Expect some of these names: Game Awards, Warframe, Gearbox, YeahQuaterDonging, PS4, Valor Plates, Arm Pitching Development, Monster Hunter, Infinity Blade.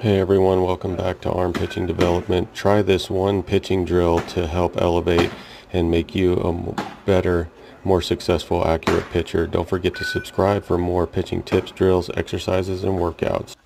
Hey everyone, welcome back to Arm Pitching Development. Try this one pitching drill to help elevate and make you a better, more successful, accurate pitcher. Don't forget to subscribe for more pitching tips, drills, exercises, and workouts.